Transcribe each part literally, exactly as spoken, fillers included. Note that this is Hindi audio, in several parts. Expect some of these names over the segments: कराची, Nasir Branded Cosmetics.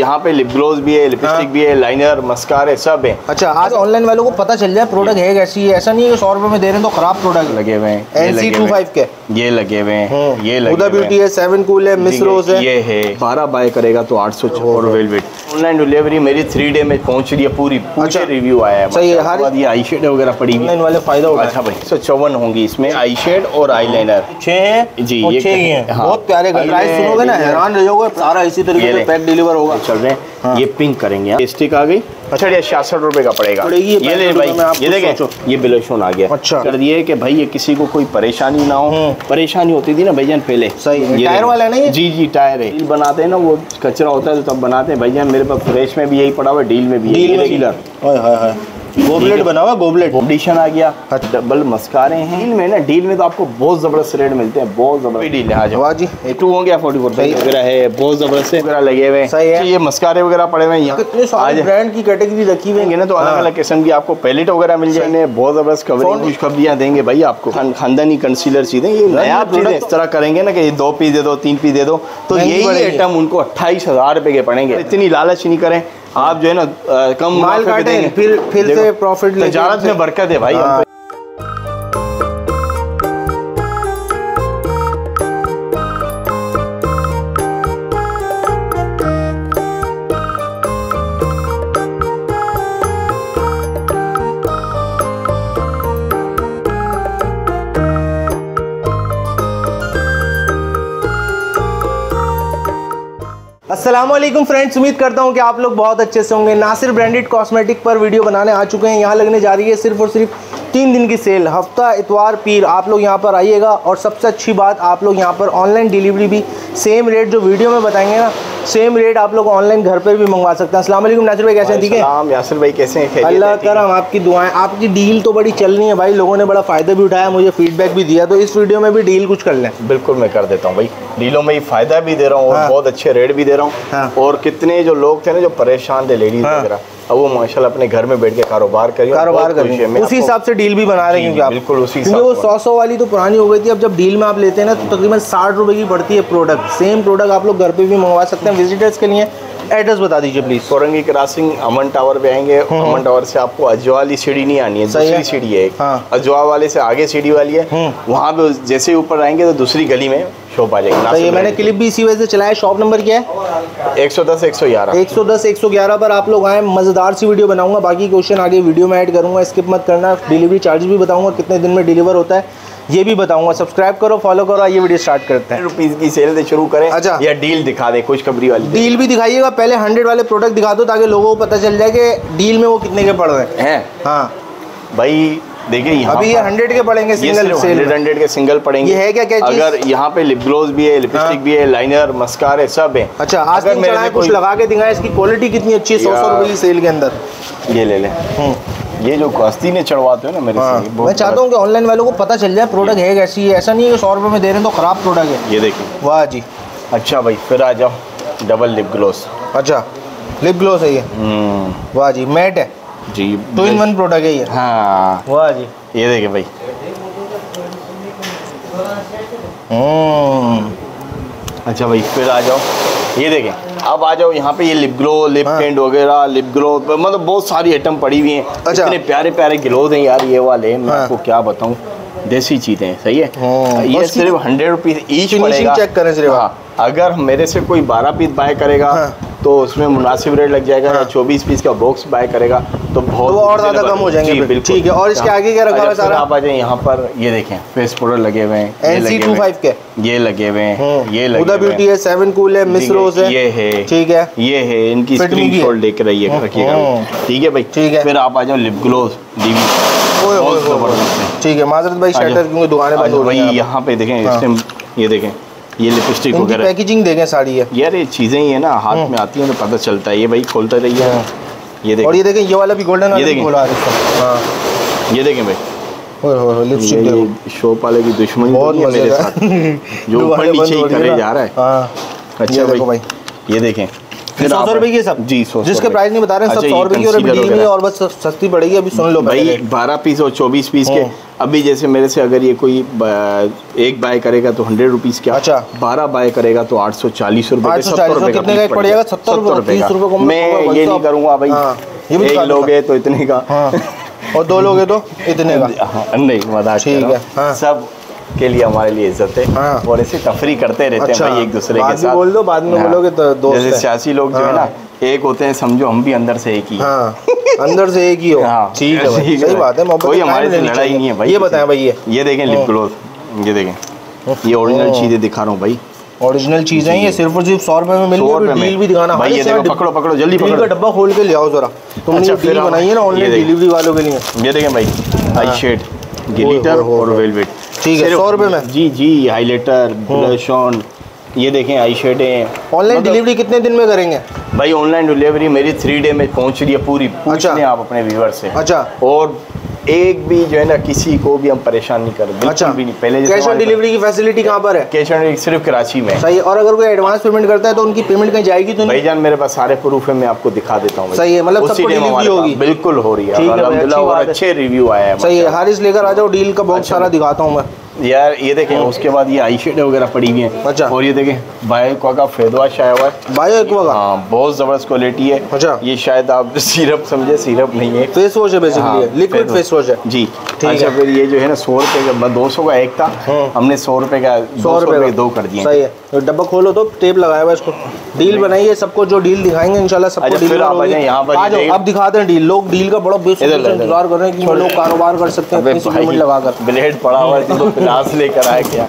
यहाँ पे लिप ग्लोस भी है, लिपस्टिक भी है, लाइनर, मस्कारे सब है। अच्छा, आज ऑनलाइन वालों को पता चल जाए प्रोडक्ट है कैसी है, ऐसा नहीं है सौ रुपए में दे रहे हैं तो खराब प्रोडक्ट लगे हुए हैं। एलसी पच्चीस के ये लगे हुए हैं, ये लगे हुए हैं, उदा ब्यूटी है, सेवन कूल है, मिस रोज है, ये है। बारह बाय करेगा तो आठ सौ और वेलवेट। ऑनलाइन डिलीवरी मेरी थ्री डे में पहुंच रही है पूरी, पूरे रिव्यू आया है। सही है, हर ये आई शेड वगैरह पड़ी है, ऑनलाइन वाले फायदा होगा। अच्छा भाई, एक सौ चौवन होंगी इसमें आई शेड और आई लाइनर, छह हैं जी, ये छह हैं। बहुत प्यारे कलर, प्राइस सुनोगे ना हैरान रहोगे, सारा इसी तरीके से पैक डिलीवर होगा। चल रहे हैं, ये पिंक करेंगे, लिपस्टिक आ गई। अच्छा, ये छियासठ रुपए का पड़ेगा, ये ले भाई, ये देखें ये ब्लशोन आ गया। अच्छा कर दिए कि भाई ये किसी को कोई परेशानी ना हो, परेशानी होती थी ना भाईजान पहले। सही है, टायर वाला है ना ये? जी जी टायर है। डील बनाते हैं ना, वो कचरा होता है तो तब बनाते हैं भाईजान। मेरे पास फ्रेश में भी यही पड़ा हुआ, डील में भी यही है। गोबलेट बना हुआ, गोबलेट ऑप्शन आ गया, डबल मस्कारे हैं। डील में ना, डील में तो आपको बहुत जबरदस्त रेट मिलते हैं, बहुत जबरदस्त डील है। आज वाह जी, टू हो गया, फोर्टी फोर वगैरह है, बहुत जबरदस्त वगैरह लगे हुए हैं। ये मस्कारे वगैरह पड़े हुए हैं यहाँ, कितने सारे ब्रांड की कैटेगरी रखी हुई है ना, तो अलग अलग किस्म की आपको पैलेट वगैरह मिल जाएंगे। बहुत जबरदस्त कवरेज खुशखबरियाँ देंगे भाई आपको, खानदानी कंसीलर चीजें। ये नया प्रोडक्ट इस तरह करेंगे ना कि दो पीस दे दो, तीन पीस दे दो, तो यही आइटम उनको अट्ठाईस हजार रुपए के पड़ेंगे। इतनी लालच नहीं करें आप, जो है ना कम माल काटें फिर फिर से प्रॉफिट ले। तजारत में बरकत है भाई। हाँ। अस्सलामुअलैकुम फ्रेंड्स, उम्मीद करता हूँ कि आप लोग बहुत अच्छे से होंगे। नासिर ब्रांडेड कॉस्मेटिक पर वीडियो बनाने आ चुके हैं। यहाँ लगने जा रही है सिर्फ और सिर्फ तीन दिन की सेल, हफ्ता, इतवार, पीर। आप लोग यहाँ पर आइएगा और सबसे अच्छी बात, आप लोग यहाँ पर ऑनलाइन डिलीवरी भी सेम रेट जो वीडियो में बताएंगे ना, सेम रेट आप लोग ऑनलाइन घर पर भी मंगवा सकते हैं। अस्सलाम वालेकुम नासिर भाई, कैसे हैं? ठीक है यासिर भाई, कैसे हैं? अल्लाह करम, आपकी दुआएं। आपकी डील तो बड़ी चल रही है भाई, लोगों ने बड़ा फ़ायदा भी उठाया, मुझे फीडबैक भी दिया, तो इस वीडियो में भी डील कुछ कर लें। बिल्कुल मैं कर देता हूँ भाई, डीलों में फ़ायदा भी दे रहा हूँ और बहुत अच्छे रेट भी दे रहा हूँ। हाँ। और कितने जो लोग थे ना जो परेशान थे, लेडीज वगैरह, अब वो माशाल्लाह अपने घर में बैठ के कारोबार करिए, कारोबार करिए, उसी हिसाब से डील भी बना रहे हैं आप। बिल्कुल उसी हिसाब से, वो सौ सौ वाली तो पुरानी हो गई थी, अब जब डील में आप लेते हैं ना तो तकरीबन साठ रुपए की पड़ती है प्रोडक्ट। सेम प्रोडक्ट आप लोग घर पे भी मंगवा सकते हैं। विजिटर्स के लिए एड्रेस बता दीजिए प्लीज। सोरंगी क्रॉसिंग, अमन टावर पे आएंगे, अमन टावर से आपको अजवा वाली सीढ़ी नहीं आनी है, दूसरी सीढ़ी है। हाँ। अजवा वाले से आगे सीढ़ी वाली है, वहाँ पे जैसे ऊपर आएंगे तो दूसरी गली में शॉप आ जाएगी। तो ये मैंने क्लिप भी इसी वजह से चलाया। शॉप नंबर क्या है? एक सौ दस एक सौ ग्यारह पर आप लोग आए, मजेदार सी वीडियो बनाऊंगा, बाकी क्वेश्चन आगे वीडियो में ऐड करूंगा, स्किप मत करना। डिलीवरी चार्ज भी बताऊंगा, कितने दिन में डिलीवर होता है ये भी बताऊंगा। सब्सक्राइब करो, फॉलो करो, ये वीडियो स्टार्ट करते हैं। रुपीस की सेल से शुरू करें। अच्छा, या डील दिखा दे, खुशखबरी वाली डील भी दिखाइएगा। पहले हंड्रेड वाले प्रोडक्ट दिखा दो ताकि लोगों को पता चल जाए कि डील में वो कितने के पड़ रहे हैं। हाँ भाई, देखिए अभी ये हंड्रेड के पड़ेंगे, सिंगल हंड्रेड हंड्रेड के सिंगल पड़ेंगे। ये है क्या क्या चीज़? अगर यहाँ पे लिप ग्लोस भी है, लिपस्टिक भी है, लाइनर, मस्कारे सब है। अच्छा, आज अगर मेरे कुछ लगा के दिखाएं, इसकी क्वालिटी कितनी अच्छी है। सौ सौ रुपए की सेल के अंदर ये ले लें। ये जो कस्ती ने चढ़वाते हो ना मेरे से, मैं चाहता हूँ कि ऑनलाइन वालों को पता चल जाए प्रोडक्ट है कैसी है, ऐसा नहीं है कि सौ रुपए में दे रहे हैं तो खराब प्रोडक्ट है। ये देखिए, वाह जी। अच्छा भाई, फिर आ जाओ, डबल लिप ग्लोस। अच्छा, लिप ग्लोस है ये, वाह जी, मैट है जी, टू इन वन प्रोडक्ट है ये। हाँ वाह जी, ये देखे भाई, हम्म। अच्छा भाई, फिर आ जाओ, ये देखें, अब आ जाओ यहाँ पे ये लिप ग्लो, लिप पेंट वगैरह, लिप ग्लो, मतलब बहुत सारी आइटम पड़ी हुई हैं। अच्छा, इतने प्यारे प्यारे ग्लोज हैं यार ये वाले, मैं आपको क्या बताऊँ, देसी चीज़ें। सही है, ये सिर्फ हंड्रेड रुपीज ईच पड़ेगा। चेक करें सिर्फ। हाँ, अगर मेरे से कोई बारह पीस बाय करेगा तो उसमें मुनासिब रेट लग जाएगा, या चौबीस पीस का बॉक्स बाय करेगा तो बहुत तो और ज़्यादा कम हो जाएंगे। बिल्कुल ठीक है। और इसके आगे क्या रखा है सारा? आप आ जाए यहाँ पर, ये देखें फेस पाउडर लगे हुए हैं, एनसी पच्चीस के ये लगे हुए हैं, ये लगे हुए हैं, उदा ब्यूटी है, सेवन कूल है, मिस रोज है, ये है, ठीक है, ये है। इनकी स्क्रीनशॉट लेकर आइए, रखिएगा। ठीक है भाई, ठीक है। फिर आप आ जाओ, लिप ग्लोस डीवी, बहुत जबरदस्त है। ठीक है, माजरत भाई शटर क्योंकि दुकानें बंद हो गई। यहाँ पे देखें, ये देखें, ये लिपस्टिक वगैरह, पैकेजिंग देखें साड़ी है यार, ये चीजें ही है ना, हाथ में आती है तो पता चलता है। ये भाई खोलते रहिए, ये देखें, और ये देखें ये वाला भी गोल्डन वाला भी खोला रखा है। हां ये देखें भाई, ओए होए लिपस्टिक शॉप वाले की दुश्मनी है मेरे साथ, जो ऊपर नीचे ही करे जा रहा है। हां अच्छा भाई, ये देखें सौ सौ रुपए की सब जी, जिसके प्राइस नहीं बता रहे हैं सब सौ रुपए की, और अभी नहीं और बस सस्ती पड़ेगी। अभी सुन लो भाई, बारह पीस और चौबीस पीस के अभी जैसे मेरे से अगर ये कोई एक बाय करेगा तो हंड्रेड रुपीज क्या, अच्छा बारह बाय करेगा तो आठ सौ चालीस रुपए पड़ेगा, सत्तर रुपए तीस रुपए। मैं ये नहीं करूँगा भाई, एक लोग है तो इतने का और दो लोग है तो इतने का नहीं, मजाक ठीक है, सब के लिए हमारे लिए इज्जत है। हाँ। और ऐसे तफरी करते रहते अच्छा। हैं भाई एक दूसरे के साथ, बोल दो बाद में बोलोगे तो दोस्त जैसे सियासी लोग हाँ। जो है ना एक होते हैं, समझो हम भी अंदर से एक ही हाँ। अंदर से एक ही हो ठीक हाँ। है, सही बात है, कोई हमारे से लड़ाई नहीं है भाई। ये बताएं भाई, ये ये देखें लिप ग्लोथ, ये देखें ये ओरिजिनल चीजें दिखा रहा हूँ भाई, ओरिजिनल चीजें हैं ये, सिर्फ और सिर्फ सौ रुपए में मिल रही है। डील भी दिखाना भाई, ये देखो पकड़ो पकड़ो जल्दी पकड़ो, डील का डब्बा खोल के ले आओ जरा, तुमने जो डील बनाई है ना ऑनलाइन डिलीवरी वालों के लिए। ये देखें भाई आई शेड, ग्लिटर और वेलवेट ठीक है सौ रुपए में जी जी, हाइलाइटर ब्लश ऑन, ये देखें आई शेडें। ऑनलाइन डिलीवरी कितने दिन में करेंगे भाई? ऑनलाइन डिलीवरी मेरी थ्री डे में पहुंच रही है पूरी, पूछने आप अपने व्यूअर से। अच्छा, और एक भी जो है ना किसी को भी हम परेशान नहीं कर रहे, बिल्कुल भी नहीं। पहले कैश ऑन डिलीवरी की फैसिलिटी कहाँ पर है? कैश ऑन सिर्फ कराची में सही, और अगर कोई एडवांस पेमेंट करता है तो उनकी पेमेंट कहीं जाएगी तो नहीं? भाईजान मेरे पास सारे प्रूफ है, मैं आपको दिखा देता हूँ सही है, मतलब सबको डिलीवरी होगी बिल्कुल हो रही है अल्हम्दुलिल्लाह, और अच्छे रिव्यू आया है सही है। हारिस लेकर आ जाओ, डील का बहुत सारा दिखाता हूँ मैं यार। ये देखें उसके बाद ये आई शेड वगैरह पड़ी हुई है। अच्छा, और ये देखें बायो एक्वा का फेस वॉश आया हुआ है, बायो एक्वा का हाँ, बहुत जबरदस्त क्वालिटी है। अच्छा, ये शायद आप सिरप समझे, सिरप नहीं है, फेस वॉश है बेसिकली, लिक्विड फेस वॉश है जी ठीक अच्छा, है। फिर ये जो है ना सौ रुपए का, दो सौ का एक था, हमने सौ रुपए का सौ रुपए का दो कर दिया सही है। डब्बा खोलो तो टेप लगाया हुआ इसको, डील बनाइए, सबको जो डील दिखाएंगे इंशाल्लाह सबको डील होगी। यहाँ पर अब दिखाते हैं डील, लोग डील का बड़ा बेसब्री से इंतजार कर रहे हैं कि लोग कारोबार कर सकते हैं तीस मिनट लगाकर। ब्लेड पड़ा हुआ है लास्ट लेकर आया क्या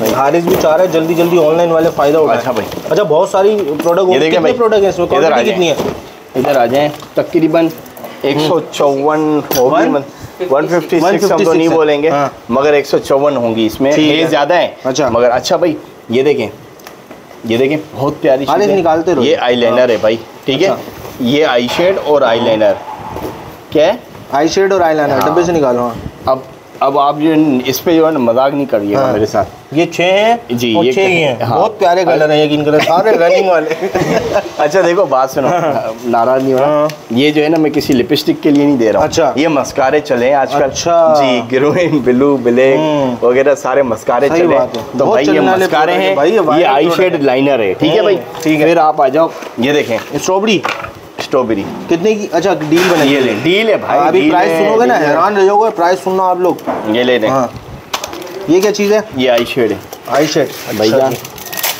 भाई, हारिस भी चाह रहा है जल्दी जल्दी ऑनलाइन वाले फायदा उठाएं। अच्छा भाई, अच्छा बहुत सारी प्रोडक्ट, ये देखिए भाई प्रोडक्ट है इसमें, क्वांटिटी कितनी है? इधर आ जाएं, तकरीबन एक सौ चौवन होगी, एक सौ छप्पन हम तो नहीं बोलेंगे हाँ। मगर एक सौ चौवन होंगी इसमें, ये ज्यादा है अच्छा मगर। अच्छा भाई ये देखें, ये देखें बहुत प्यारी चीज निकालते रहो, ये आईलाइनर है भाई ठीक है, ये आई शेड और आईलाइनर, क्या है आई शेड और आईलाइनर डब्बे से निकालो। अब अब आप जो इस पे जो है ना मजाक नहीं करिएगा हाँ। मेरे साथ ये छह हैं जी, ये छह हैं हाँ। बहुत प्यारे कलर हैं यकीन करें, सारे रनिंग वाले अच्छा देखो बात सुनो हाँ। नाराज नहीं होना हाँ। ये जो है ना मैं किसी लिपस्टिक के लिए नहीं दे रहा हूँ अच्छा। ये मस्कारे चले आजकल अच्छा। जी ग्रीन ब्लू ब्लैक वगैरह सारे मस्कारे चले, तो भाई ये मस्कारे हैं, ये आई शेड लाइनर है ठीक है भाई ठीक है। फिर आप आ जाओ, ये देखें स्ट्रॉबेरी, स्ट्रॉबेरी कितने की? अच्छा डील बनाई है, डील है भाई, अभी प्राइस सुनोगे ना हैरान रह जाओगे, प्राइस सुनना आप लोग। ये ले लें हाँ। ये क्या चीज़ है? ये आई शेड है, आई शेड भैया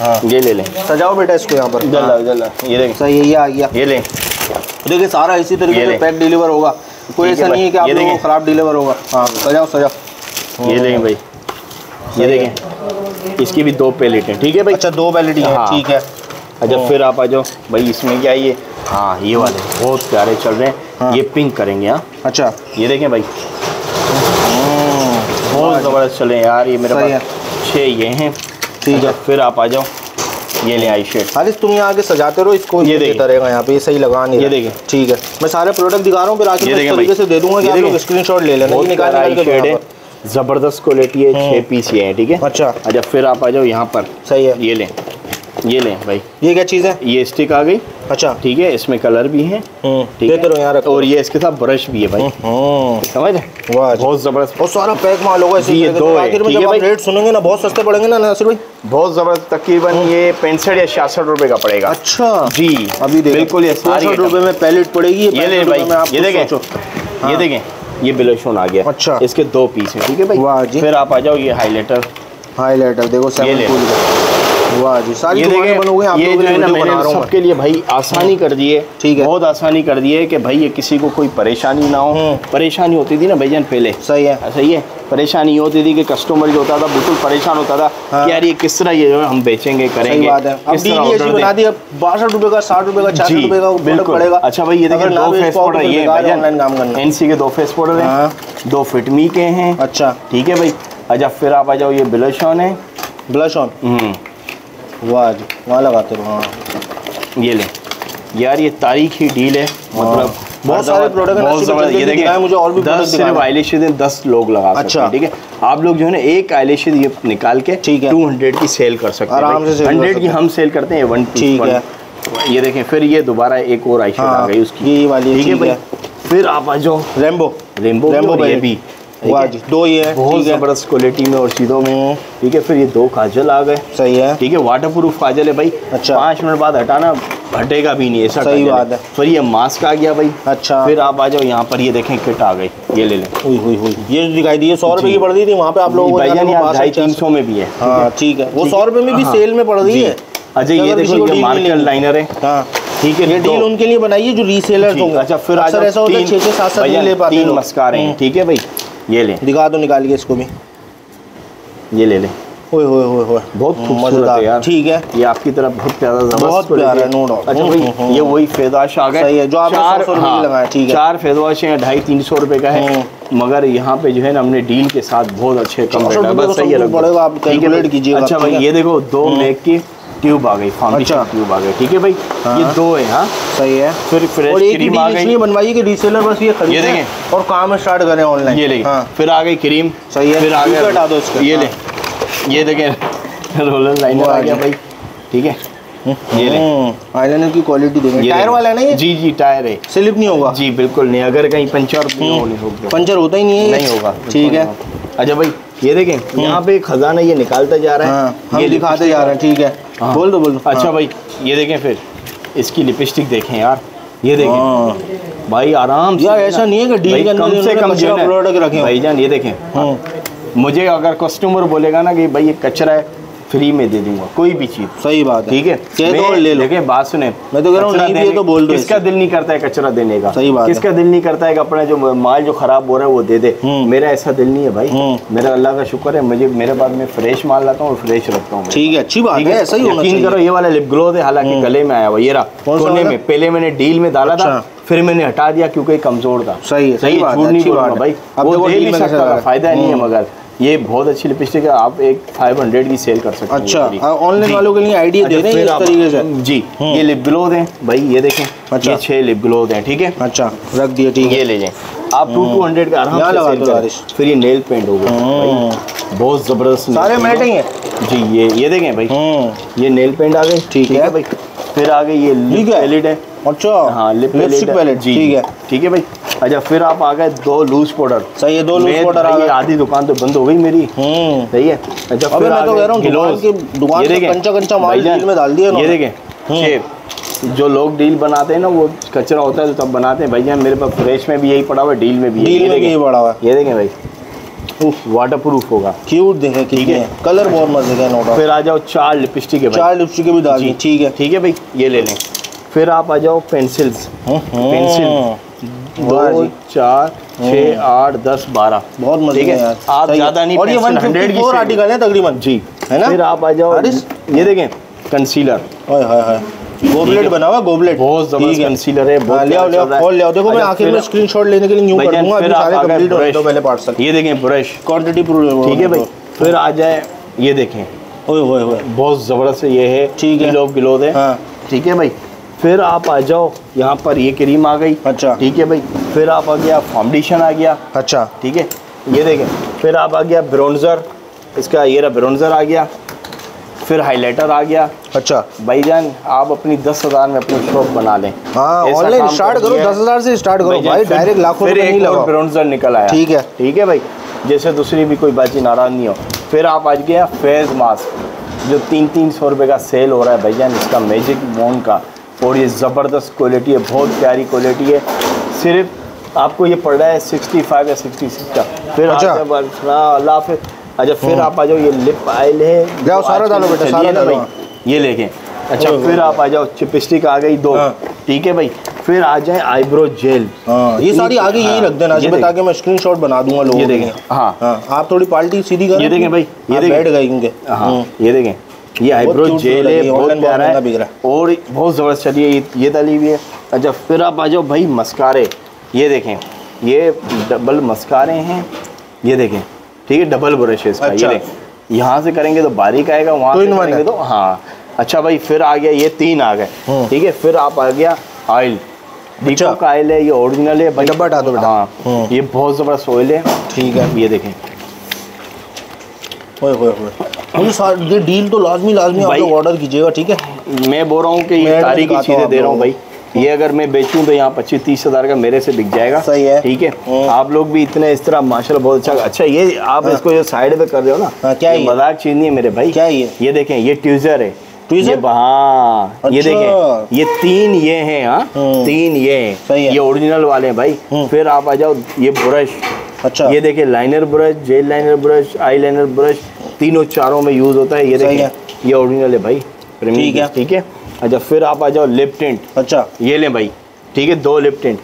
हाँ। ये ले लें, सजाओ बेटा इसको यहाँ पर जल्ला जल्ला, ये देखें सही है, ये आ गया, ये लें देखिए सारा इसी तरीके से पैक डिलीवर होगा, कोई ऐसा नहीं है कि आप लोगों को ख़राब डिलीवर होगा हाँ। सजाओ सजाओ, ये देखें भाई, ये देखें इसकी भी दो पैलेट हैं ठीक है भाई, अच्छा दो पैलेट हैं ठीक है। अच्छा फिर आप आ जाओ भाई, इसमें क्या ये हाँ ये वाले बहुत प्यारे चल रहे हैं हाँ। ये पिंक करेंगे हाँ अच्छा। ये देखें भाई बहुत ज़बरदस्त चले यार, ये मेरे पास छः ये हैं ठीक है। फिर आप आ जाओ, ये ले आई शेड, हारिस तुम यहाँ आगे सजाते रहो इसको, ये देता रहेगा यहाँ पे, ये सही लगा नहीं, ये देखें ठीक है। मैं सारे प्रोडक्ट दिखा रहा हूँ, फिर आगे इस तरीके से दे दूँगा, स्क्रीन शॉट ले लेना, ज़बरदस्त क्वालिटी है, छः पीस ये हैं ठीक है अच्छा। अच्छा फिर आप आ जाओ यहाँ पर सही है, ये लें ये लें भाई, ये क्या चीज़ है? ये स्टिक आ गई अच्छा ठीक है, इसमें कलर भी है ठीक है, तो यहाँ और ये इसके साथ ब्रश भी है भाई समझ वाह, बहुत जबरदस्त और सारा पैक माल होगा इसी ये दो है ठीक है भाई। रेट सुनेंगे ना बहुत सस्ते पड़ेंगे ना नासिर भाई, बहुत जबरदस्त, तकरीबन ये पैंसठ या छियासठ रुपए का पड़ेगा अच्छा जी। अभी बिल्कुल ये छियासठ रुपए में पैलेट पड़ेगी, ये ले भाई, ये देखें ये देखें ये ब्लशोन आ गया अच्छा, इसके दो पीस है ठीक है भाई वाह जी। फिर आप आ जाओ, ये हाईलाइटर, हाईलाइटर देखो वाह जी, सारी ये देखें बन गए आप लोगों के लिए, मैं बना रहा हूं सबके लिए भाई, आसानी कर दी है ठीक है, बहुत आसानी कर दी है कि भाई ये किसी को कोई परेशानी ना हो। परेशानी होती थी ना भाईजान पहले सही है सही है, परेशानी होती थी कि कस्टमर जो होता था बिल्कुल परेशान होता था हाँ। कि यार ये किस तरह ये जो हम बेचेंगे करेंगे, बासठ रुपए का साठ रुपए का चार रुपए का बिल्कुल पड़ेगा अच्छा भाई। ये देखिए दो फेस पाउडर, ये ऑनलाइन काम करना, एनसी के दो फेस पाउडर हैं, दो फिटमी के हैं अच्छा ठीक है भाई। अच्छा फिर आप आ जाओ, ये ब्लश ऑन है, ब्लश ऑन वाह जी वहाँ लगाते रहो हाँ। ये ले यार, ये तारीखी डील है मतलब बहुत सारे प्रोडक्ट हैं, ये देखें मुझे और भी दस सिर्फ आईलैशेज़ दस लोग लगा सकते हैं ठीक है। आप लोग जो है ना एक आईलैश ये निकाल के टू हंड्रेड की सेल कर सकते हैं, हंड्रेड की हम सेल करते हैं वन ठीक है ये देखें, फिर ये दोबारा एक और आई शेड आ गई उसकी, ये वाली ठीक है भाई। फिर आप आ जाओ रेम्बो, रेम्बो रेम्बो बेबी, दो ये बहुत जबरदस्त क्वालिटी में और चीज़ों में, ठीक है। फिर ये दो काजल आ गए, सही है, ठीक है, वाटर प्रूफ काजल है भाई। अच्छा, पाँच मिनट बाद हटाना, हटेगा भी नहीं, ऐसा सही बात है। फिर ये मास्क आ गया भाई। अच्छा, फिर आप आ जाओ यहाँ पर, ये देखें किट आ गई, ये ले लें। हुई हुई हुई ये दिखाई दी, सौ रुपये की पड़ रही थी वहाँ पे आप लोगों को, ढाई तीन सौ में भी है, ठीक है, वो सौ रुपये में भी सेल में पड़ रही है। अच्छा, ये देखो ये मार्केट लाइनर है, ठीक है, ये डील उनके लिए बनाइए जो रीसेलर्स होंगे। अच्छा, फिर ऐसा होता है छः छः सात सात ले पाते हैं, मस्कारे हैं, ठीक है भाई, ये ले दिखा दो, निकाल के इसको भी, ये ले लें। ओए होए होए होए, बहुत मजेदार यार, ठीक है, ये आपकी तरफ बहुत प्यारा, बहुत प्यारा, नो डाउट। अच्छा भाई, ये वही फेदवाश आ गए, सही है, जो आपने सौ रुपए की लगाया, ठीक है, चार फेदवाश हैं, ढाई तीन सौ रुपए का है, मगर यहाँ पे जो है ना हमने डील के साथ बहुत अच्छे कम रेट है, बस सही है, पड़ेगा आप कैलकुलेट कीजिएगा। अच्छा भाई, ये देखो दो मैक की ट्यूब आ गई, फाउंडेशन ट्यूब आ गई, ठीक है भाई, ये दो है, हाँ सही है। फिर फ्रेश क्रीम आ गई, इसलिए बनवाइए कि रीसेलर बस ये खरीदें और काम स्टार्ट करें ऑनलाइन, ये ले। फिर आ गई क्रीम, सही है, फिर आ गया, हटा दो इसको, ये ले, ये देखें रोलर लाइनर आ गया भाई, ठीक है, ये ले, आईलाइनर की क्वालिटी देखें, टायर वाला है ना ये, जी जी टायर है, स्लिप नहीं होगा जी, बिल्कुल नहीं, अगर कहीं पंचर पंचर होता ही नहीं, नहीं होगा, ठीक है। अच्छा भाई, ये देखें यहाँ पे खजाना ये निकालता जा रहा है, हाँ, ये दिखाते जा रहा है, ठीक है, बोल दो बोल दो। अच्छा हाँ। भाई, ये देखें फिर इसकी लिपस्टिक देखें यार, ये देखें हाँ। भाई आराम से, ऐसा नहीं है कि डील के अंदर कम से कम जो प्रोडक्ट रखें भाईजान, ये देखें, मुझे अगर कस्टमर बोलेगा ना कि भाई ये कचरा है, फ्री में दे दूंगा कोई भी चीज, सही बात है, ठीक है, ले लो, लेकिन बात सुने, मैं तो कह रहा हूं नहीं दिए तो बोल दो, इसका दिल नहीं करता है कचरा देने का, सही बात, किसका दिल नहीं करता है कि अपना जो माल जो खराब हो रहा है वो दे दे, मेरा ऐसा दिल नहीं है भाई, मेरा अल्लाह का शुक्र है, मुझे मेरे बाद में फ्रेश माल लाता हूँ और फ्रेश रखता हूँ, ठीक है, अच्छी बात है, ऐसा ही होना चाहिए। यकीन करो, ये वाला लिप ग्लोज है, हालांकि गले में आया हुआ, ये रहा कोने में, पहले मैंने डील में डाला था, फिर मैंने हटा दिया क्योंकि कमजोर था, सही है, सही बात है भाई, वो दे नहीं सकता, फायदा नहीं है, मगर ये बहुत अच्छी लिपस्टिक है, आप एक पाँच सौ की सेल कर सकते हैं। अच्छा, ऑनलाइन वालों के लिए आइडिया दे रहे हैं इस तरीके से जी। ये लिप ग्लोज हैं भाई, ये देखें, अच्छा ये छह लिप ग्लोज हैं, ठीक है, अच्छा रख दिए, ठीक है, ये ले जाएं आप टू टू हंड्रेड का आराम से सेल करें। फिर ये नेल पेंट हो गए, बहुत जबरदस्त, सारे मैटिंग है जी, ये ये देखें भाई, ये नेल पेंट आ गए, ठीक है भाई। फिर आ गए ये लिप पैलेट है, अच्छा हाँ लिप पैलेट, ठीक है, ठीक है भाई। अच्छा, फिर आप आ गए दो लूज पाउडर, सही है, दो लूज पाउडर आ गए, आधी दुकान तो बंद हो गई मेरी, सही है। अच्छा, फिर मैं तो कह रहा हूं दुकान की दुकान पे कंचा कंचा माल डील में डाल दिया ना, ये देखें, जो लोग डील बनाते हैं ना वो कचरा होता है तो तब बनाते हैं भाईजान, मेरे पास फ्रेश में भी यही पड़ा हुआ है, डील में भी यही पड़ा हुआ है, ये देखें भाई, वाटर प्रूफ होगा, क्यूट देखें, ठीक है, कलर बहुत मजेदार होगा। फिर आ जाओ चार लिपस्टिक है, चार लिपस्टिक भी डाल दी, ठीक है, ठीक है भाई, ये ले लें। फिर आप आ जाओ पेंसिल्स, पेंसिल दो चार छः आठ दस बारह, बहुत मजे है यार, आप ज्यादा नहीं, और ये एक सौ चौवन आर्टिकल है तकरीबन जी, है ना। फिर आप आ जाओ, ये देखें कंसीलर, हाय हाय हाय, गोबलेट बना हुआ, गोबलेट बहुत जबरदस्त कंसीलर है, बहुत ले आओ ले आओ, और ले आओ, देखो मैं आखिर में स्क्रीनशॉट लेने के लिए न्यू कर दूंगा, अभी सारे कंप्लीट हो दो पहले पार्सल, ये देखें ब्रश क्वांटिटी, ठीक है भाई। फिर आ जाए, ये देखें, ओए होए होए, बहुत जबरदस्त ये है, ठीक है, लोग गिलो दे, ठीक है भाई। फिर आप आ जाओ यहाँ पर, ये क्रीम आ गई, अच्छा ठीक है भाई। फिर आप आ गया फाउंडेशन आ गया, अच्छा ठीक है, ये देखें। फिर आप आ गया ब्रोंजर, इसका ये रहा ब्रोंजर आ गया। फिर हाइलाइटर आ गया, अच्छा भाईजान आप अपनी दस हज़ार में अपनी शॉप बना लें, ऑनलाइन स्टार्ट करो, दस हज़ार से स्टार्ट करो भाई, डायरेक्ट लाखों रुपए नहीं लगाओ। ब्रोंजर निकल आया, ठीक है, ठीक है भाई, जैसे दूसरी भी कोई बात नाराज़ नहीं हो। फिर आप आ गया फेस मास्क, जो तीन तीन सौ रुपये का सेल हो रहा है भाईजान, इसका मैजिक मोन का, और ये ज़बरदस्त क्वालिटी है, बहुत प्यारी क्वालिटी है, सिर्फ आपको ये पड़ रहा है पैंसठ या छियासठ का। फिर अच्छा अल्लाह फिर अच्छा फिर आप आ जाओ, ये लिप आयल है, जाओ सारा डालो बेटा, सारा डालो, ये लेके। अच्छा फिर आप आ जाओ चिपस्टिक आ गई दो, ठीक है भाई। फिर आ जाए आईब्रो जेल, ये सारी आगे यही रख देना ताकि मैं स्क्रीनशॉट बना दूंगा लोगों, ये देखें हाँ, आप थोड़ी पाल्टी सीधी करें, ये देखें भाई, ये बैठ गए क्योंकि हाँ, ये देखें ये आईब्रो जेल है, बहुत प्यारा है और बहुत ज़बरदस्त, चलिए ये ये डाली हुई है। अच्छा फिर आप आ जाओ भाई मस्कारे, ये देखें ये डबल मस्कारे हैं, ये देखें ठीक है, डबल ब्रशेस का, ये देखें यहाँ से करेंगे तो बारीक आएगा, वहाँ से करेंगे तो हाँ। अच्छा भाई फिर आ गया, ये तीन आ गए, ठीक है। फिर आप आ गया ऑयल, डीको का ऑयल है, ये ओरिजिनल है भाई, डब्बा डालो बेटा हाँ, ये बहुत ज़बरदस्त ऑयल है, ठीक है, ये देखें ये डील तो लाजमी लाजमी आप लोग ऑर्डर कीजिएगा, ठीक है। मैं बोल रहा हूँ कि ये सारी की चीज़ें दे रहा हूँ भाई, ये अगर मैं बेचूं तो यहाँ पच्चीस तीस हज़ार का मेरे से बिक जाएगा, सही है, ठीक है। आप लोग भी इतने इस तरह माशाल्लाह बहुत अच्छा। अच्छा ये आप इसको जो साइड पे कर रहे हो ना, क्या ये मजाक चीज नहीं है मेरे भाई, क्या ये ये देखें ये ट्यूजर है, ये हाँ अच्छा। ये देखें ये तीन ये हैं, हाँ तीन ये हैं, ये ओरिजिनल वाले हैं भाई। फिर आप आ जाओ ये ब्रश, अच्छा ये देखें liner brush, gel liner brush, eye liner brush, तीनों चारों में यूज होता है। ये देखें ये ओरिजिनल है भाई, ठीक है, ठीक है। अच्छा फिर आप आ जाओ लिप टिंट, अच्छा ये ले भाई, ठीक है, दो लिप टिंट।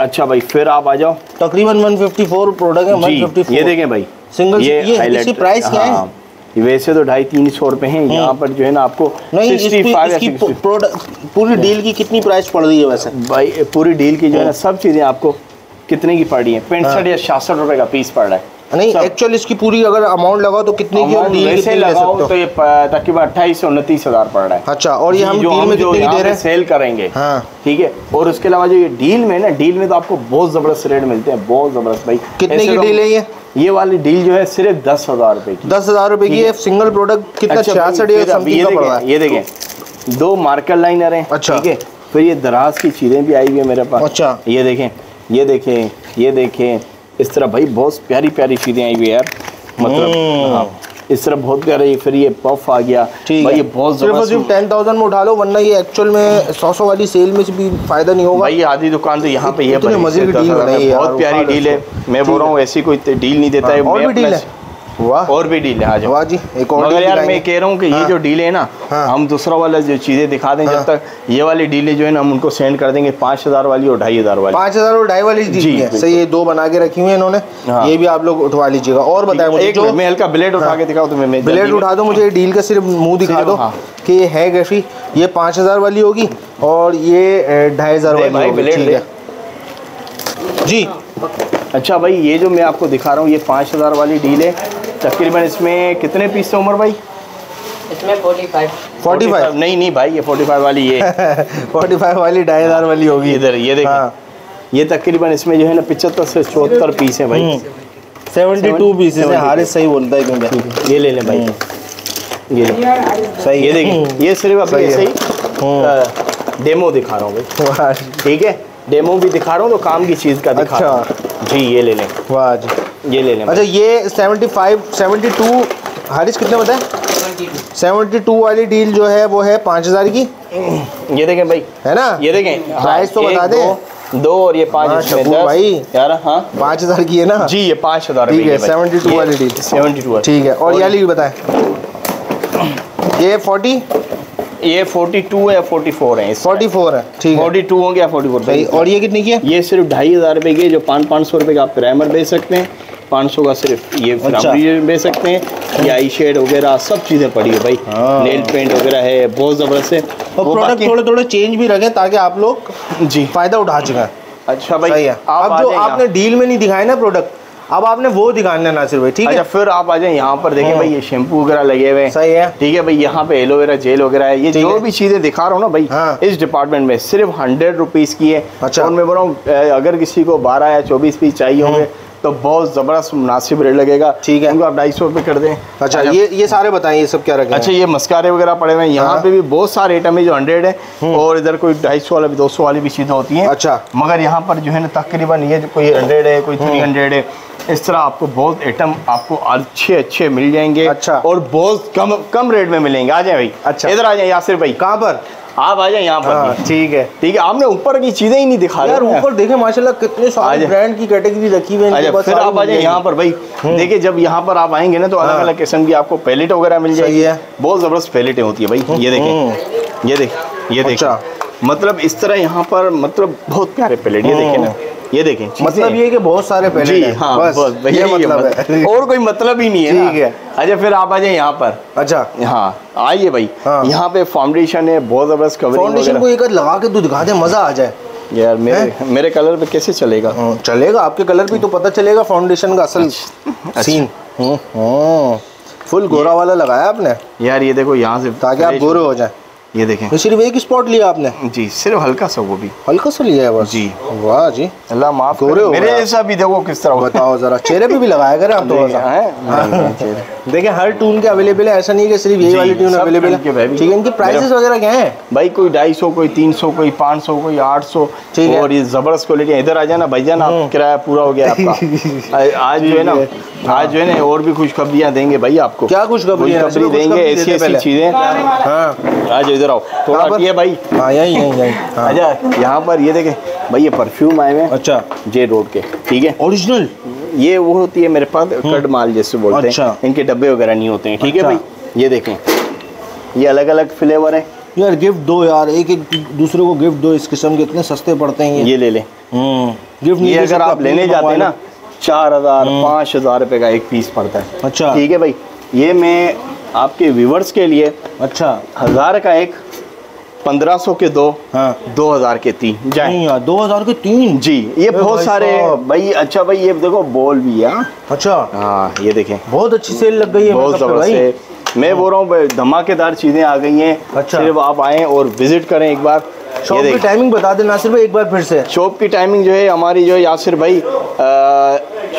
अच्छा भाई फिर आप आ जाओ तकरीबन एक सौ चौवन प्रोडक्ट है, एक सौ चौवन। ये देखें भाई सिंगल ये, ये इसकी प्राइस क्या है? वैसे तो ढाई तीन सौ रुपए है, यहाँ पर जो है ना आपको प्रोडक्ट पूरी डील की कितनी प्राइस पड़ रही है? वैसे भाई पूरी डील की जो है ना सब चीजें आपको कितने की पड़ रही है? पैंसठ या छियासठ रुपए का पीस पड़ रहा है। नहीं एक्चुअल इसकी पूरी अगर अमाउंट लगाओ तो कितने की और डील कितने ले सकते हो? तो ये तकरीबन अट्ठाईस सौ उनतीस हज़ार पड़ रहा है। अच्छा और ये हम डील में कितने दे रहे हैं? सेल करेंगे, हाँ ठीक है। और उसके अलावा जो ये डील में ना, डील में तो आपको बहुत ज़बरदस्त रेट मिलते हैं, बहुत ज़बरदस्त भाई। कितने की डील है ये? ये वाली डील जो है सिर्फ दस हज़ार रुपये की, दस हज़ार रुपये की सिंगल प्रोडक्ट। कितना छियासठ? ये देखें दो मार्कर लाइनर हैं, अच्छा ठीक है। फिर ये दराज की चीज़ें भी आई हुई है मेरे पास, अच्छा ये देखें ये देखें ये देखें इस तरह भाई बहुत प्यारी प्यारी चीज़ें आई हुई है यार, मतलब इस तरह बहुत प्यारे। फिर ये पफ आ गया भाई, ये बहुत सिर्फ टेन थाउजेंड में उठा लो, वरना ये एक्चुअल में सौ सौ वाली सेल में भी फायदा नहीं होगा भाई। आधी दुकान तो यहाँ पे ये बहुत प्यारी डील है, मैं बोल रहा हूँ ऐसी कोई डील नहीं देता है। और भी डील है, वाह और भी डील है। आज वाह जी एक और डील यार, मैं कह रहा हूँ कि ये जो डील है ना, हम दूसरा वाला जो चीज़ें दिखा दें जब तक, ये वाली डीलें जो है ना हम उनको सेंड कर देंगे। पाँच हज़ार वाली और ढाई हज़ार वाली, पाँच हज़ार और ढाई वाली डील है, सही। ये दो बना के रखी हुई है इन्होंने, ये भी आप लोग उठवा लीजिएगा। और बताएं मुझे, जो मैं हल्का ब्लेड उठा के दिखाऊँ तो मैं ब्लेड उठा दो, मुझे डील का सिर्फ मुँह दिखा दो कि ये है कैसी। ये पाँच हज़ार वाली होगी और ये ढाई हज़ार वाली ब्लेड जी। अच्छा भाई ये जो मैं आपको दिखा रहा हूँ ये पाँच हज़ार वाली डील है। तकरीबन इसमें कितने पीस थे उमर भाई? इसमें पैंतालीस पैंतालीस नहीं नहीं भाई ये पैंतालीस वाली ये पैंतालीस वाली ढाई हज़ार वाली होगी। इधर ये देखें हाँ। ये तकरीबन इसमें जो है ना पचहत्तर से चौहत्तर पीस है भाई, बहत्तर पीस है। हारिस सही बोलता है क्योंकि ये ले लें भाई, ये सही। ये देखें ये सिर्फ आप सही डेमो दिखा रहा हूँ भाई, ठीक है डेमो भी दिखा रहा हूँ तो काम की चीज़ का दिखा रहा हूँ जी। ये ले लें, वाह जी ये ले लें। अच्छा ये पचहत्तर बहत्तर हारिस कितने बताए? बहत्तर वाली डील जो है वो है पाँच हज़ार की। ये देखें भाई है ना, ये देखें प्राइस तो बता दें दो और ये पाँच भाई यार, हाँ पाँच हज़ार की है ना जी। ये पाँच हज़ार ठीक है, बहत्तर वाली डील बहत्तर ठीक है। और ये डील बताएं ये चालीस ये बयालीस है या चौवालीस है? चौवालीस है ठीक है, बयालीस होंगे या चौवालीस। और ये कितने की है? ये सिर्फ ढाई हज़ार रुपये की है, जो पाँच पाँच सौ रुपये का आप प्राइमर बेच सकते हैं, पाँच सौ का सिर्फ ये प्राइमरी बेच सकते हैं। ये आई शेड वगैरह सब चीज़ें पड़ी है भाई, नेल पेंट वगैरह है, बहुत ज़बरदस्त है। और प्रोडक्ट थोड़े थोड़े चेंज भी रखें ताकि आप लोग जी फ़ायदा उठा चुका। अच्छा भाई अब जो आपने डील में नहीं दिखाए ना प्रोडक्ट, अब आपने वो दिखाना नासिर भाई, ठीक है। फिर आप आ जाए यहाँ पर देखें भाई ये शैम्पू वगैरह लगे हुए हैं, सही है ठीक है भाई। यहाँ पे एलोवेरा जेल वगैरह है, ये जो भी चीजें दिखा रहा हूँ ना भाई हाँ। इस डिपार्टमेंट में सिर्फ हंड्रेड रुपीज की है। अच्छा और मैं बोल रहा हूँ अगर किसी को बारह या चौबीस पीस चाहिए होंगे तो बहुत जबरदस्त मुनासिब रेट लगेगा, ठीक है। आप ढाई सौ रुपये कर दें। अच्छा ये ये सारे बताएं ये सब क्या रखें? अच्छा ये मस्कारे वगैरह पड़े हुए हैं, यहाँ पे भी बहुत सारे आइटम है जो हंड्रेड है और इधर कोई ढाई सौ वाले भी दो सौ वाली भी चीज़ें होती हैं। अच्छा मगर यहाँ पर जो है ना तकरीबन ये कोई हंड्रेड है कोई थ्री हंड्रेड है, इस तरह आपको बहुत आइटम आपको अच्छे अच्छे मिल जाएंगे। अच्छा और बहुत कम कम रेट में मिलेंगे। आ जाए भाई, अच्छा इधर आ जाए यासिर भाई। कहाँ पर? आप आ जाए यहाँ पर, ठीक है ठीक है। आपने ऊपर की चीजें ही नहीं दिखा यार, ऊपर देखें माशाल्लाह कितने सारे ब्रांड की कैटेगरी रखी हुई है। फिर आप आ जाए यहाँ पर भाई, देखिए जब यहाँ पर आप आएंगे ना तो अलग अलग किस्म की आपको पैलेट वगैरह मिल जाएगी, बहुत जबरदस्त पैलेटें होती है भाई। ये देखें ये देखें ये देखें, मतलब इस तरह यहाँ पर मतलब बहुत प्यारे पैलेट, ये देखें ना ये देखें, मतलब ये कि बहुत सारे पैलेट हैं। हाँ, बस, बस ये मतलब है, और कोई मतलब ही नहीं है, ठीक है। अच्छा फिर आप आ जाए यहाँ पर। अच्छा हाँ आइए भाई हाँ। यहाँ पे फाउंडेशन है, बहुत जबरदस्त कवरिंग। फाउंडेशन को एक बार लगा के तू दिखा दे, मजा आ जाए यार। मेरे मेरे कलर पे कैसे चलेगा? चलेगा आपके कलर पे तो पता चलेगा फाउंडेशन का असल सीन। फुल गोरा वाला लगाया आपने यार, ये देखो यहाँ से, ताकि आप गोरे हो जाए। ये देखें, तो सिर्फ एक स्पॉट लिया आपने? जी सिर्फ हल्का सा, वो भी हल्का सा लिया है बस। जी वाह जी, अल्लाह माफ करे, मेरे ऐसा भी देखो किस तरह बताओ जरा, चेहरे पे भी लगाया करें आप थोड़ा सा है। देखिए हर टून के अवेलेबल है, ऐसा नहीं कि सिर्फ यही वाली ट्यून अवेलेबल है। ठीक है, इनकी प्राइसेस वगैरह क्या है भाई? कोई ढाई सौ, कोई तीन सौ, कोई पाँच सौ, कोई आठ सौ। ठीक है, और ये जबरदस्त क्वालिटी है। इधर आ जाना भाईजान, आप किराया पूरा हो गया आपका। आज जो है ना, आज जो है ना, और भी खुशखबरियाँ देंगे भाई आपको। क्या खुशखबरी देंगे? ऐसी ऐसी चीजें। आज इधर आओ थोड़ा, ये भाई अच्छा यहाँ पर ये देखें भाई, ये परफ्यूम आए हैं। अच्छा, जे रोड के, ठीक है, ओरिजिनल। ये वो होती है मेरे पास कट माल जैसे बोलते अच्छा। हैं, इनके डब्बे वगैरह नहीं होते हैं। ठीक है अच्छा। भाई ये देखें, ये अलग अलग फ्लेवर है यार। गिफ्ट दो यार, एक एक दूसरे को गिफ्ट दो। इस किस्म के इतने सस्ते पड़ते हैं। ये ले ले गिफ्ट, ये अगर आप लेने जाते ना चार हजार पाँच हजार रुपये का एक पीस पड़ता है। अच्छा ठीक है भाई, ये मैं आपके व्यूवर्स के लिए अच्छा हजार का एक, पंद्रह सौ के दो, हाँ। दो हजार के तीन जाए, दो हजार के तीन। जी ये बहुत सारे भाई। अच्छा भाई ये देखो बॉल भी है। अच्छा हाँ, ये देखें बहुत अच्छी सेल लग गई है, बहुत जबरदस्त। मैं बोल रहा हूँ धमाकेदार चीजें आ गई हैं। अच्छा, सिर्फ आप आए और विजिट करें एक बार। शॉप की टाइमिंग बता दें नासिर भाई एक बार फिर से। शॉप की टाइमिंग जो है हमारी जो है यासिर भाई,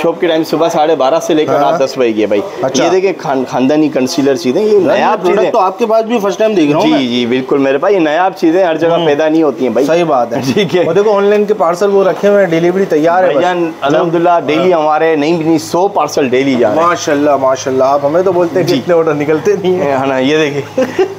शॉप की टाइम सुबह साढ़े बारह से लेकर रात दस बजे की है भाई। अच्छा। ये देखिए खान, खानदानी कंसीलर चीजें, ये नायाब चीजें तो आपके पास भी फर्स्ट टाइम देख रहा हूं। जी जी बिल्कुल मेरे पास ये नायाब चीजें हर जगह पैदा नहीं होती हैं भाई। सही बात है। ठीक है, देखो ऑनलाइन के पार्सल वो रखे हुए हैं, डिलीवरी तैयार है। अल्हम्दुलिल्लाह डेली हमारे नहीं नहीं सौ पार्सल डेली जा रहे हैं। माशाल्लाह माशाल्लाह, आप हमें तो बोलते हैं कितने ऑर्डर निकलते नहीं है ना। ये देखिए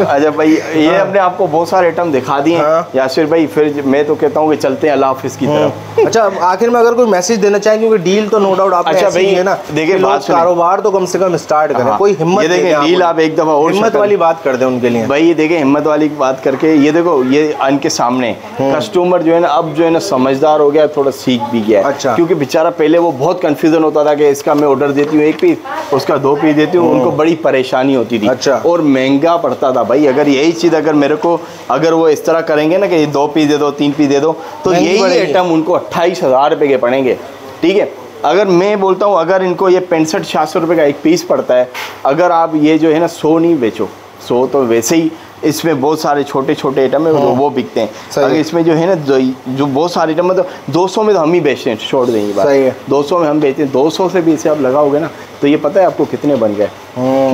अच्छा भाई, ये हमने हाँ। आपको बहुत सारे आइटम दिखा दिए हाँ। यासिर भाई फिर मैं तो कहता हूँ कि चलते हैं अल्लाह हाफिज़ की तरफ। अच्छा आखिर में अगर कोई मैसेज देना चाहें, क्योंकि डील तो नो डाउट आप अच्छा भाई है ना, देखिए कारोबार तो कम से कम स्टार्ट करें, कोई हिम्मत डील आप एक दफा और हिम्मत वाली बात कर दें उनके लिए भाई। ये देखें हिम्मत वाली बात करके, ये देखो ये इनके सामने कस्टमर जो है ना अब जो है ना समझदार हो गया, थोड़ा सीख भी गया। अच्छा, क्योंकि बेचारा पहले वो बहुत कंफ्यूजन होता था कि इसका मैं ऑर्डर देती हूँ एक पीस, उसका दो पीस देती हूँ, उनको बड़ी परेशानी होती थी। अच्छा, और महंगा पड़ता था भाई। अगर यही चीज अगर मेरे को अगर वो इस तरह करेंगे ना कि ये दो पीस दे दो, तीन पीस दे दो, तो यही आइटम उनको अट्ठाईस हजार रुपए के पड़ेंगे। ठीक है, अगर मैं बोलता हूँ अगर इनको ये पैंसठ छियासठ रुपए का एक पीस पड़ता है, अगर आप ये जो है ना सौ नहीं बेचो, सौ तो वैसे ही इसमें बहुत सारे छोटे छोटे आइटम है वो बिकते हैं। अगर इसमें जो है ना जो, जो बहुत सारे आइटम मतलब दो सौ में तो हम ही बेचते हैं, छोड़ देंगे बात, दो सौ में हम बेचते हैं। दो सौ से भी इसे आप लगाओगे ना तो ये पता है आपको कितने बन गए?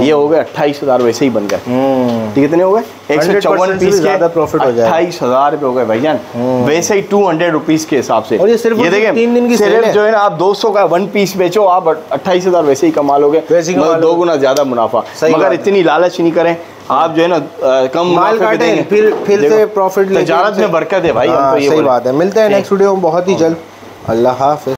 ये हो गए अट्ठाईस हजार, वैसे ही बन गए। ठीक, कितने हो गए? एक सौ चौवन पीस के अट्ठाईस हजार रुपए हो गए भाईजान, वैसे ही टू हंड्रेड रुपीज के हिसाब से। और ये सिर्फ ये देखिए तीन दिन की सेल जो है ना, आप दो सौ का वन पीस बेचो, आप अट्ठाईस हजार वैसे ही कमा लोगे, दो गुना ज्यादा मुनाफा। मगर इतनी लालच नहीं करें आप जो है ना, कम माल काटें फिर फिर से प्रॉफिट। तजारत में बरकत है भाई। सही बात है, मिलते हैं नेक्स्ट वीडियो में बहुत ही जल्द। अल्लाह हाफिज़।